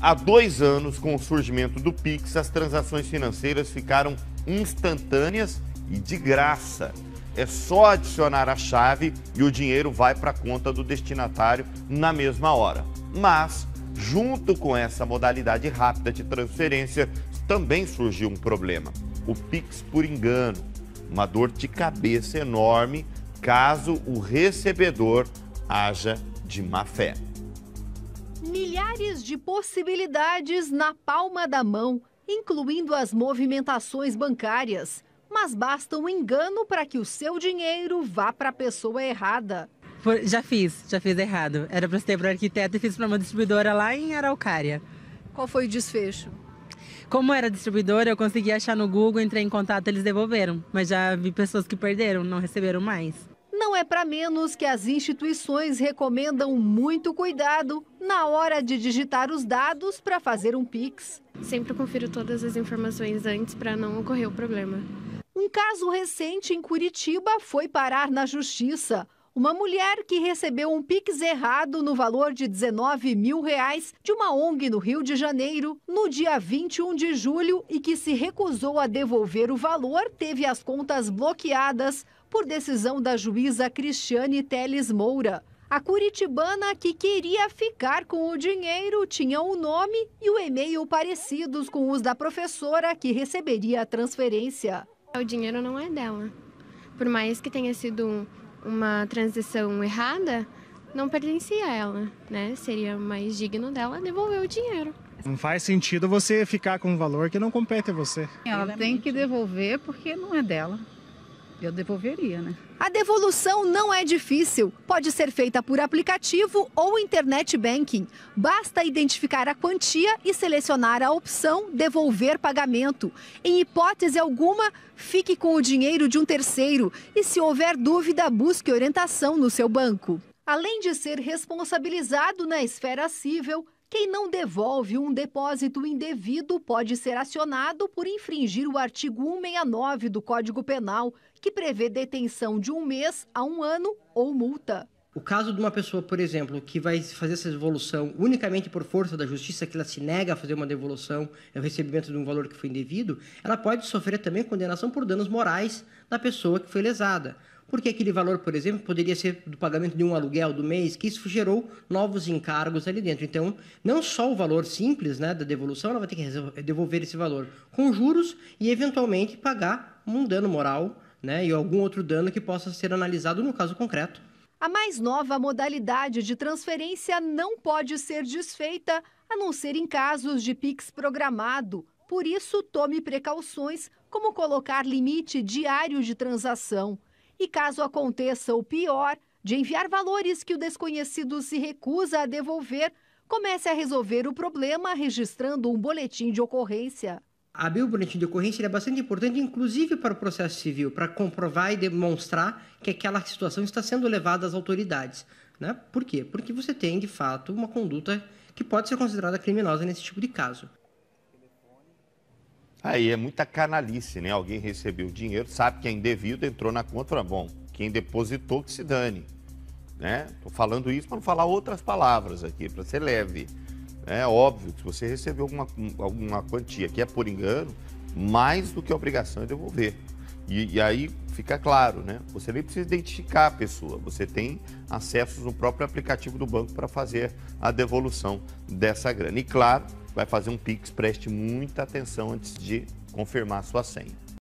Há 2 anos, com o surgimento do PIX, as transações financeiras ficaram instantâneas e de graça. É só adicionar a chave e o dinheiro vai para a conta do destinatário na mesma hora. Mas, junto com essa modalidade rápida de transferência, também surgiu um problema: o PIX por engano. Uma dor de cabeça enorme caso o recebedor haja de má fé. Milhares de possibilidades na palma da mão, incluindo as movimentações bancárias. Mas basta um engano para que o seu dinheiro vá para a pessoa errada. Já fiz errado. Era para ser para o arquiteto e fiz para uma distribuidora lá em Araucária. Qual foi o desfecho? Como era distribuidora, eu consegui achar no Google, entrei em contato, eles devolveram. Mas já vi pessoas que perderam, não receberam mais. Não é para menos que as instituições recomendam muito cuidado na hora de digitar os dados para fazer um PIX. Sempre confiro todas as informações antes para não ocorrer o problema. Um caso recente em Curitiba foi parar na justiça. Uma mulher que recebeu um PIX errado no valor de R$19.000 de uma ONG no Rio de Janeiro no dia 21 de julho e que se recusou a devolver o valor, teve as contas bloqueadas por decisão da juíza Cristiane Teles Moura. A curitibana que queria ficar com o dinheiro tinha o nome e o e-mail parecidos com os da professora que receberia a transferência. O dinheiro não é dela. Por mais que tenha sido uma transação errada, não pertencia a ela, né? Seria mais digno dela devolver o dinheiro. Não faz sentido você ficar com um valor que não compete a você. Ela tem que devolver porque não é dela. Eu devolveria, né? A devolução não é difícil. Pode ser feita por aplicativo ou internet banking. Basta identificar a quantia e selecionar a opção devolver pagamento. Em hipótese alguma, fique com o dinheiro de um terceiro e, se houver dúvida, busque orientação no seu banco. Além de ser responsabilizado na esfera civil, quem não devolve um depósito indevido pode ser acionado por infringir o artigo 169 do Código Penal, que prevê detenção de 1 mês a 1 ano ou multa. O caso de uma pessoa, por exemplo, que vai fazer essa devolução unicamente por força da justiça, que ela se nega a fazer uma devolução, é o recebimento de um valor que foi indevido, ela pode sofrer também condenação por danos morais da pessoa que foi lesada. Porque aquele valor, por exemplo, poderia ser do pagamento de um aluguel do mês, que isso gerou novos encargos ali dentro. Então, não só o valor simples, né, da devolução, ela vai ter que devolver esse valor com juros e, eventualmente, pagar um dano moral, né, e algum outro dano que possa ser analisado no caso concreto. A mais nova modalidade de transferência não pode ser desfeita, a não ser em casos de PIX programado. Por isso, tome precauções, como colocar limite diário de transação. E caso aconteça o pior, de enviar valores que o desconhecido se recusa a devolver, comece a resolver o problema registrando um boletim de ocorrência. Abrir o boletim de ocorrência é bastante importante, inclusive para o processo civil, para comprovar e demonstrar que aquela situação está sendo levada às autoridades, né? Por quê? Porque você tem, de fato, uma conduta que pode ser considerada criminosa nesse tipo de caso. Aí é muita canalice, né? Alguém recebeu o dinheiro, sabe que é indevido, entrou na conta, bom, quem depositou que se dane, né? Tô falando isso para não falar outras palavras aqui, para ser leve. É óbvio que se você recebeu alguma quantia que é por engano, mais do que a obrigação é devolver. E aí fica claro, né? Você nem precisa identificar a pessoa, você tem acessos no próprio aplicativo do banco para fazer a devolução dessa grana. E claro, vai fazer um PIX, preste muita atenção antes de confirmar a sua senha.